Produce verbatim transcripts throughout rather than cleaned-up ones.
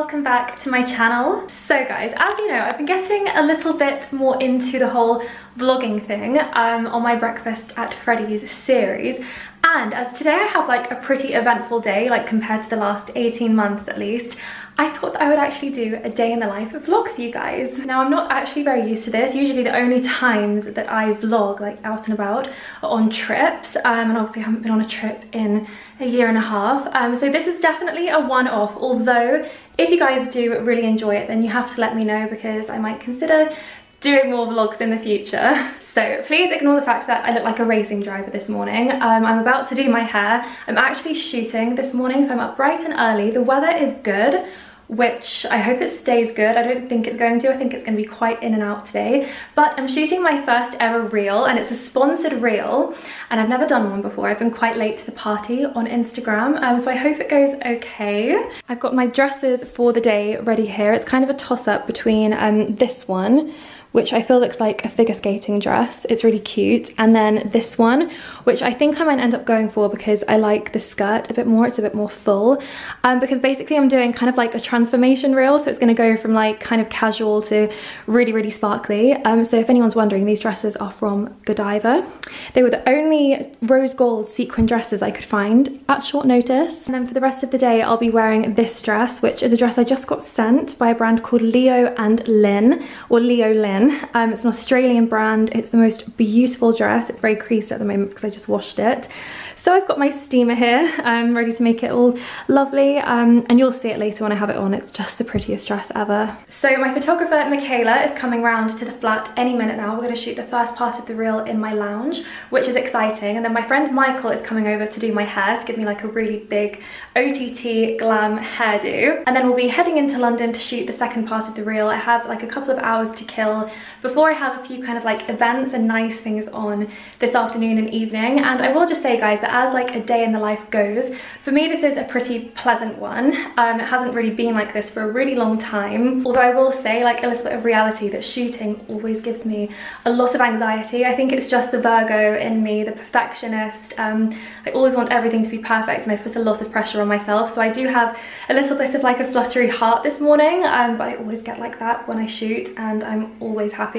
welcome back to my channel. So guys, as you know, I've been getting a little bit more into the whole vlogging thing um, on my Breakfast at Freddy's series. And as today I have like a pretty eventful day, like compared to the last eighteen months at least, I thought that I would actually do a day in the life vlog for you guys. Now I'm not actually very used to this. Usually the only times that I vlog like out and about are on trips. Um, and obviously I haven't been on a trip in a year and a half. Um, so this is definitely a one-off, although if you guys do really enjoy it, then you have to let me know because I might consider doing more vlogs in the future. So please ignore the fact that I look like a racing driver this morning. Um, I'm about to do my hair. I'm actually shooting this morning, so I'm up bright and early. The weather is good, which I hope it stays good. I don't think it's going to. I think it's going to be quite in and out today. But I'm shooting my first ever reel, and it's a sponsored reel, and I've never done one before. I've been quite late to the party on Instagram, um, so I hope it goes okay. I've got my dresses for the day ready here. It's kind of a toss-up between um, this one, which I feel looks like a figure skating dress. It's really cute. And then this one, which I think I might end up going for because I like the skirt a bit more. It's a bit more full. Um, because basically I'm doing kind of like a transformation reel. So it's gonna go from like kind of casual to really, really sparkly. Um, so if anyone's wondering, these dresses are from Godiva. They were the only rose gold sequin dresses I could find at short notice. And then for the rest of the day, I'll be wearing this dress, which is a dress I just got sent by a brand called Leo and Lin, or Leo Lin. Um, it's an Australian brand. It's the most beautiful dress. It's very creased at the moment because I just washed it. So I've got my steamer here. I'm ready to make it all lovely. Um, and you'll see it later when I have it on. It's just the prettiest dress ever. So my photographer, Michaela, is coming round to the flat any minute now. We're going to shoot the first part of the reel in my lounge, which is exciting. And then my friend Michael is coming over to do my hair, to give me like a really big O T T glam hairdo. And then we'll be heading into London to shoot the second part of the reel. I have like a couple of hours to kill before I have a few kind of like events and nice things on this afternoon and evening. And I will just say, guys, that as like a day in the life goes, for me this is a pretty pleasant one. Um, it hasn't really been like this for a really long time, although I will say, like, a little bit of reality, that shooting always gives me a lot of anxiety. I think it's just the Virgo in me, the perfectionist. um, I always want everything to be perfect and I put a lot of pressure on myself, so I do have a little bit of like a fluttery heart this morning, um, but I always get like that when I shoot and I'm always happy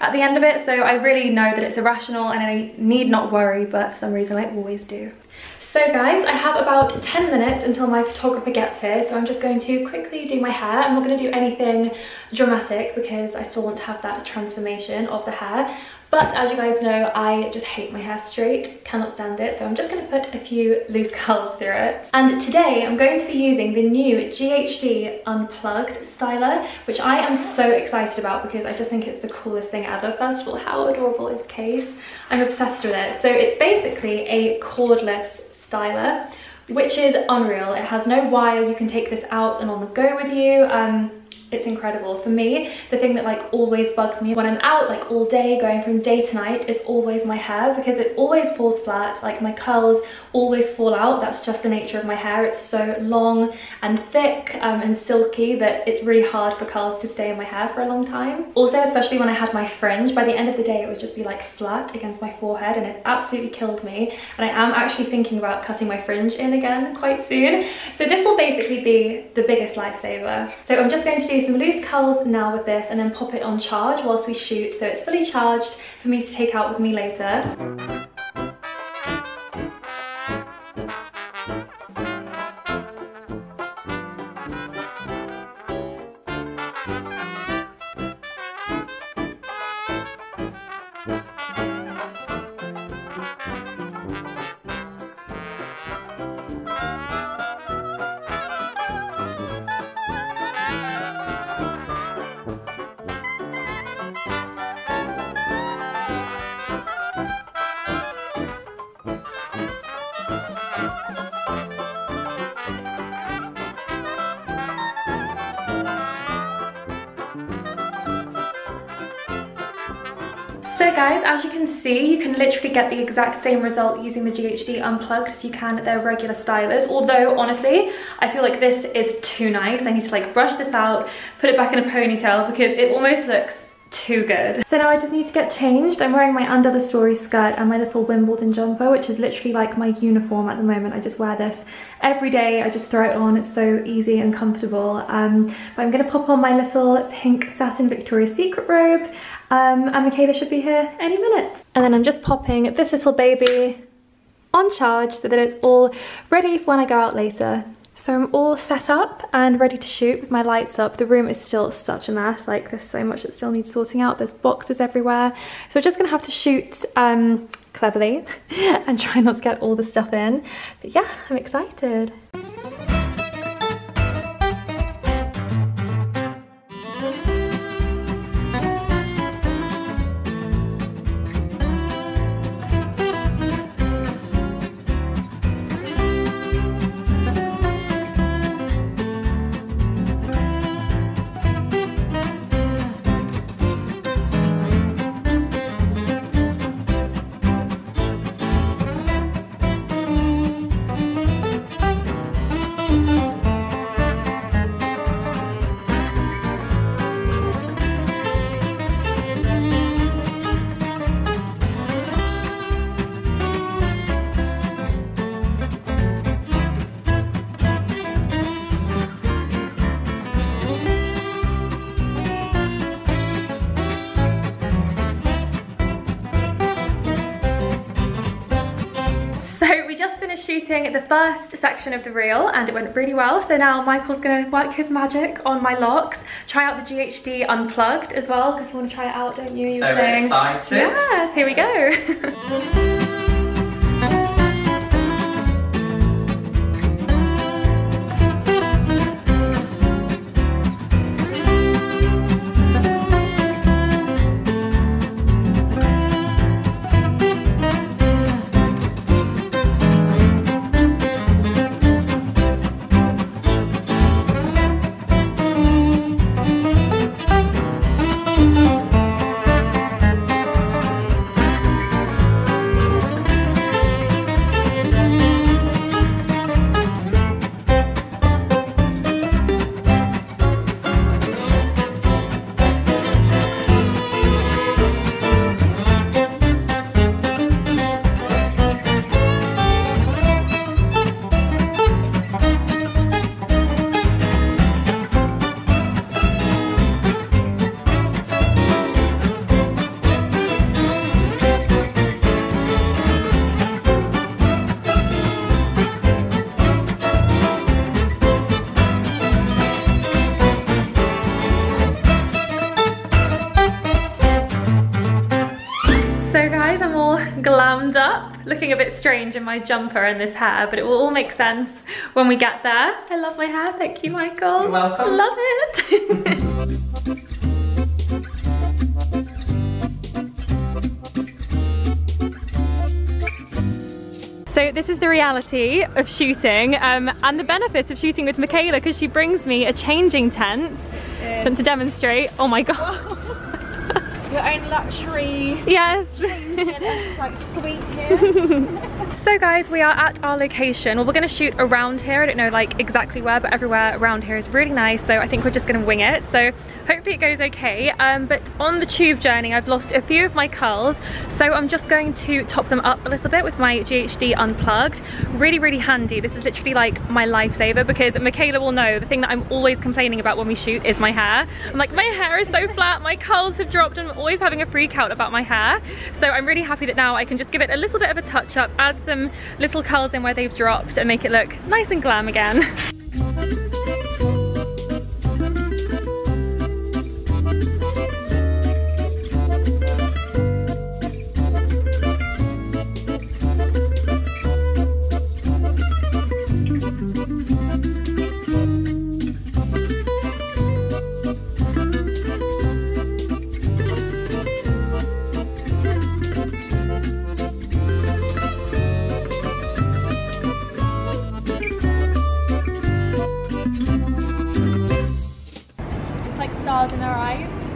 at the end of it. So I really know that it's irrational and I need not worry, but for some reason I always do. So guys, I have about ten minutes until my photographer gets here, so I'm just going to quickly do my hair. I'm not going to do anything dramatic because I still want to have that transformation of the hair. But as you guys know, I just hate my hair straight, cannot stand it, so I'm just going to put a few loose curls through it. And today I'm going to be using the new G H D Unplugged Styler, which I am so excited about because I just think it's the coolest thing ever. First of all, how adorable is the case? I'm obsessed with it. So it's basically a cordless styler, which is unreal. It has no wire, you can take this out and on the go with you. Um, It's incredible. For me, the thing that like always bugs me when I'm out like all day going from day to night is always my hair, because it always falls flat. Like my curls always fall out. That's just the nature of my hair. It's so long and thick um, and silky that it's really hard for curls to stay in my hair for a long time. Also, especially when I had my fringe, by the end of the day it would just be like flat against my forehead and it absolutely killed me. And I am actually thinking about cutting my fringe in again quite soon. So this will basically be the biggest lifesaver. So I'm just going to do some loose curls now with this and then pop it on charge whilst we shoot, so it's fully charged for me to take out with me later. So guys, as you can see, you can literally get the exact same result using the G H D Unplugged as you can at their regular stylers. Although, honestly, I feel like this is too nice. I need to like brush this out, put it back in a ponytail because it almost looks too good. So now I just need to get changed. I'm wearing my Under the Story skirt and my little Wimbledon jumper, which is literally like my uniform at the moment. I just wear this every day. I just throw it on. It's so easy and comfortable. Um, but I'm gonna pop on my little pink satin Victoria's Secret robe. Um, and Michaela should be here any minute. And then I'm just popping this little baby on charge so that it's all ready for when I go out later. So I'm all set up and ready to shoot with my lights up. The room is still such a mess. Like, there's so much that still needs sorting out. There's boxes everywhere. So we're just gonna have to shoot um, cleverly and try not to get all the stuff in. But yeah, I'm excited. Shooting the first section of the reel and it went really well, so now Michael's gonna work his magic on my locks, try out the G H D Unplugged as well, because you want to try it out, don't you? You were saying. I'm excited. Yes, here we go. Glammed up, looking a bit strange in my jumper and this hair, but it will all make sense when we get there. I love my hair, thank you, Michael. You're welcome. Love it. So this is the reality of shooting um, and the benefits of shooting with Michaela, because she brings me a changing tent and to demonstrate. Oh my god. Your own luxury. Yes. Like sweet here. So guys, we are at our location. Well, we're gonna shoot around here. I don't know like exactly where, but everywhere around here is really nice. So I think we're just gonna wing it. So hopefully it goes okay. Um, but on the tube journey, I've lost a few of my curls. So I'm just going to top them up a little bit with my G H D Unplugged. Really, really handy. This is literally like my lifesaver, because Michaela will know the thing that I'm always complaining about when we shoot is my hair. I'm like, my hair is so flat. My curls have dropped, and always having a freak out about my hair. So I'm really happy that now I can just give it a little bit of a touch up, add some little curls in where they've dropped and make it look nice and glam again.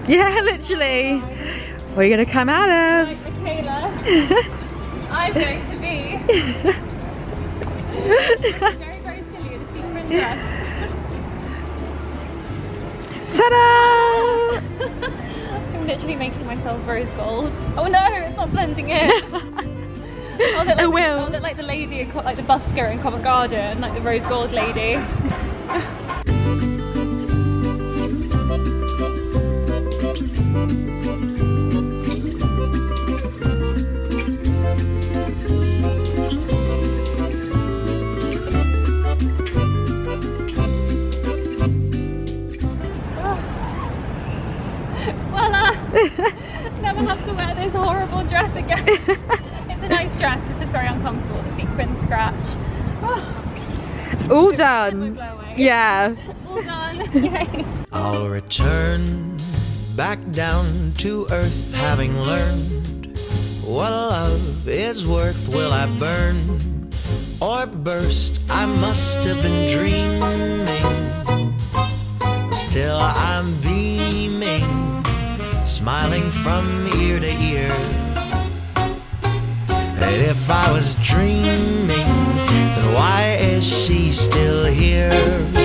Yeah, literally. We're gonna come at us. Like Michaela, I'm going to be very, very silly at the secret dress. Ta-da! I'm I'm literally making myself rose gold. Oh no, it's not blending in. I'll look like, it will. I'll look like the lady, like the busker in Covent Garden, like the rose gold lady. Never have to wear this horrible dress again. It's a nice dress, it's just very uncomfortable. Sequin scratch. Oh. All done. Yeah. All done. Yay. I'll return back down to earth, having learned what love is worth. Will I burn or burst? I must have been dreaming. Still I'm beaming. Smiling from ear to ear. And if I was dreaming, then why is she still here? And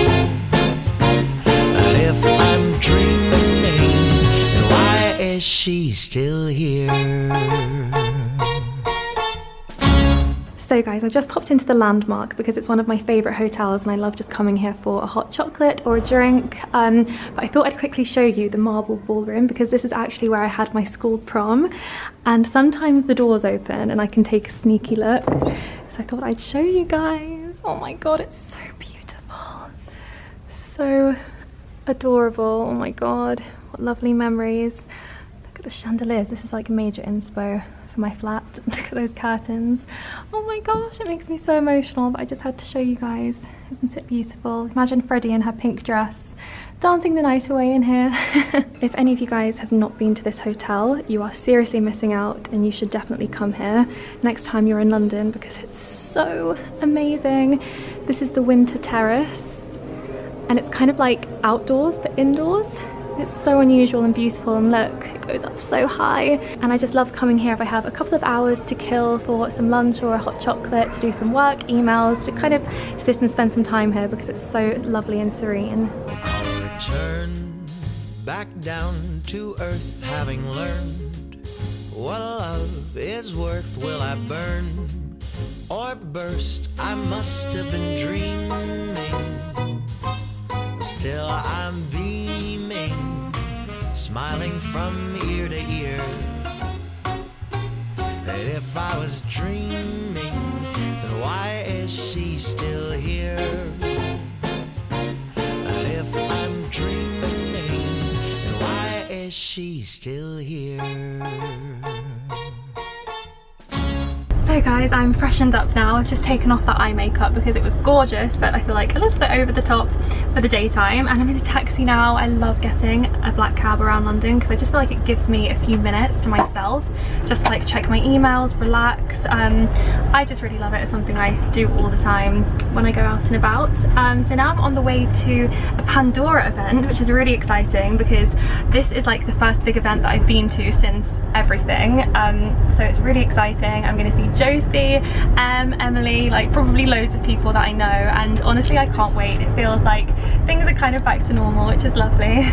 if I'm dreaming, then why is she still here? So guys, I've just popped into the Landmark because it's one of my favourite hotels and I love just coming here for a hot chocolate or a drink. Um, but I thought I'd quickly show you the Marble Ballroom because this is actually where I had my school prom. And sometimes the doors open and I can take a sneaky look. So I thought I'd show you guys. Oh my god, it's so beautiful. So adorable. Oh my god, what lovely memories. Look at the chandeliers. This is like major inspo for my flat. Look at those curtains. Oh my gosh, it makes me so emotional, but I just had to show you guys. Isn't it beautiful? Imagine Freddie in her pink dress dancing the night away in here. If any of you guys have not been to this hotel, you are seriously missing out and you should definitely come here next time you're in London because it's so amazing. This is the Winter Terrace and it's kind of like outdoors but indoors. It's so unusual and beautiful, and look, it goes up so high. And I just love coming here if I have a couple of hours to kill for some lunch or a hot chocolate, to do some work, emails, to kind of sit and spend some time here because it's so lovely and serene. I'll return back down to earth, having learned what love is worth. Will I burn or burst? I must have been dreaming. Still I'm beaming. Smiling from ear to ear. And if I was dreaming, then why is she still here? And if I'm dreaming, then why is she still here? So guys, I'm freshened up now. I've just taken off that eye makeup because it was gorgeous, but I feel like a little bit over the top for the daytime. And I'm in a taxi now. I love getting a black cab around London because I just feel like it gives me a few minutes to myself, just to like check my emails, relax. Um, I just really love it. It's something I do all the time when I go out and about. Um, so now I'm on the way to a Pandora event, which is really exciting because this is like the first big event that I've been to since everything. Um, so it's really exciting. I'm going to see Josie, um, Emily, like probably loads of people that I know, and honestly I can't wait. It feels like things are kind of back to normal, which is lovely.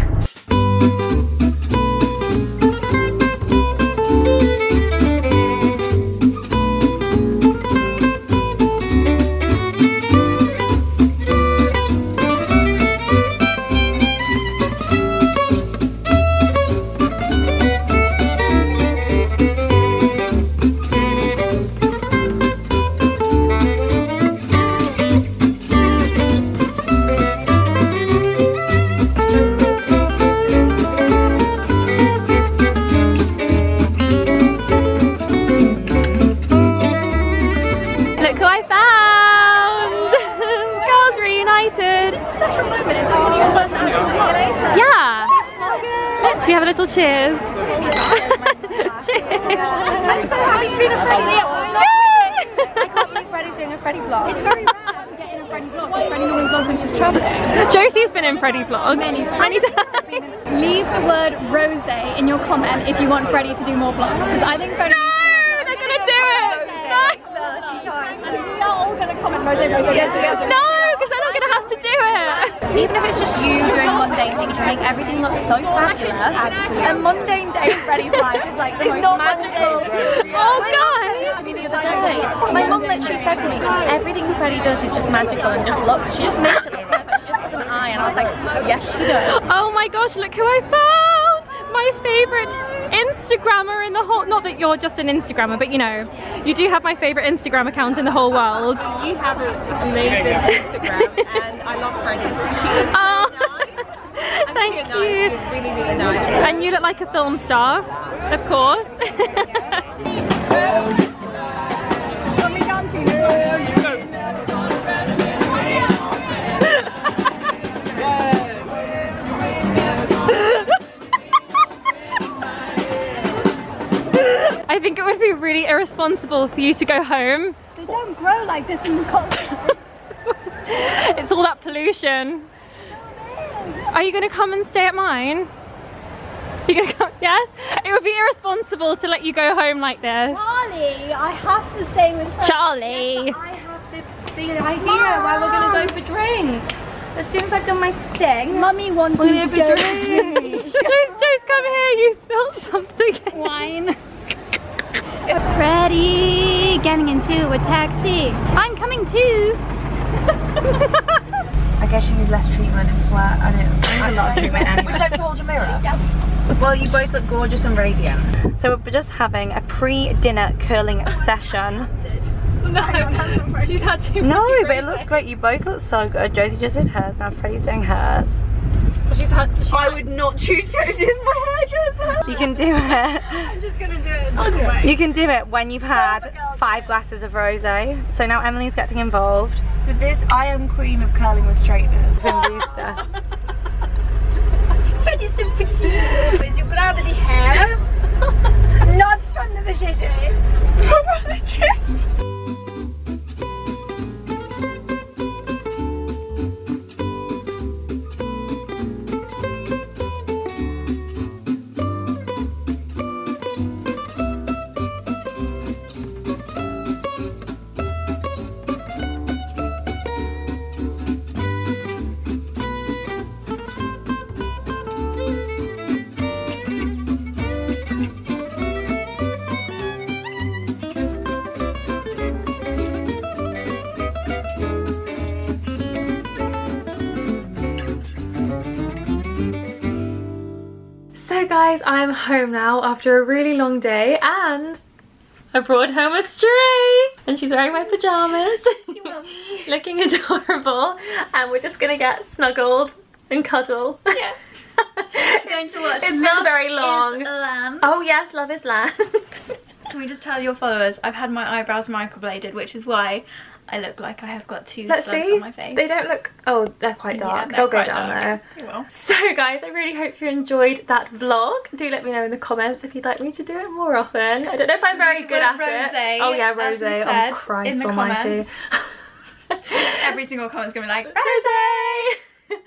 Cheers. Cheers. I'm so happy to be in a Freddy vlog. Yay! I can't believe Freddy's doing a Freddy vlog. It's very rare to get in a Freddy vlog because Freddy normally vlogs when she's travelling. Josie's been in Freddy vlogs. Many Freddy. Leave the word rose in your comment if you want Freddy to do more vlogs because I think Freddy. No! They're going to do it! No! We are all going to comment rose. No! Because they're not going to have to to do it. Even if it's just you doing mundane things, you make everything look so fabulous. Absolutely. A mundane day in Freddy's life is like the it's most not magical. Oh god! The other day, my mum literally said to me, "Everything Freddy does is just magical and just looks. She just makes it look perfect. She just has an eye." And I was like, "Yes, she does." Oh my gosh! Look who I found! My favorite Instagrammer in the whole, not that you're just an Instagrammer, but you know, you do have my favourite Instagram account in the whole world. You have an amazing Instagram and I love Freddy's. She is oh, so nice. And thank you. Nice. She's really, really nice. And you look like a film star, of course. I think it would be really irresponsible for you to go home. They don't grow like this in the continent. It's all that pollution. Are you going to come and stay at mine? You going to come? Yes? It would be irresponsible to let you go home like this. Charlie, I have to stay with her. Charlie. I have the, the idea Mom. Where we're going to go for drinks. As soon as I've done my thing. Mummy wants me to go. Joe's, Joe's, come here. You spilled something. Wine. Freddy getting into a taxi. I'm coming too. I guess you use less treatment and sweat. I don't. I love treatment anyway. Which I've told your mirror. Yes. Well, you both look gorgeous and radiant. So we're just having a pre-dinner curling session. No, on, she's had too No, but it looks great. You both look so good. Josie just did hers. Now Freddy's doing hers. She's had, she I had... would not choose Josie as my hairdresser. You can do it. I'm just gonna do it another way. You can do it when you've had five glasses of rosé. So now Emily's getting involved. So this, I am queen of curling with straighteners. Vin Booster. Freddy's so petite. Is your gravity hair? Not from the magician. From the magician. Guys, I'm home now after a really long day and I brought home a stray and she's wearing my pajamas looking adorable and we're just gonna get snuggled and cuddle. Yeah. We're going to watch It's not very long. Land. Oh yes, Love is Land. Can we just tell your followers I've had my eyebrows microbladed, which is why I look like I have got two Let's slugs see. on my face. They don't look... Oh, they're quite dark. Yeah, they're They'll quite go down dark. there. So guys, I really hope you enjoyed that vlog. Do let me know in the comments if you'd like me to do it more often. I don't know if I'm very you good at rose, it. Oh yeah, rosé. Oh Christ almighty. Every single comment's going to be like, rosé!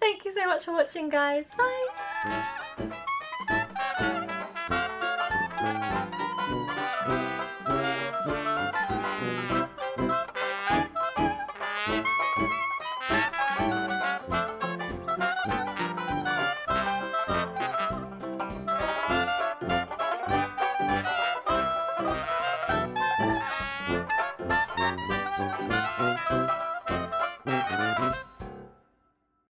Thank you so much for watching, guys. Bye!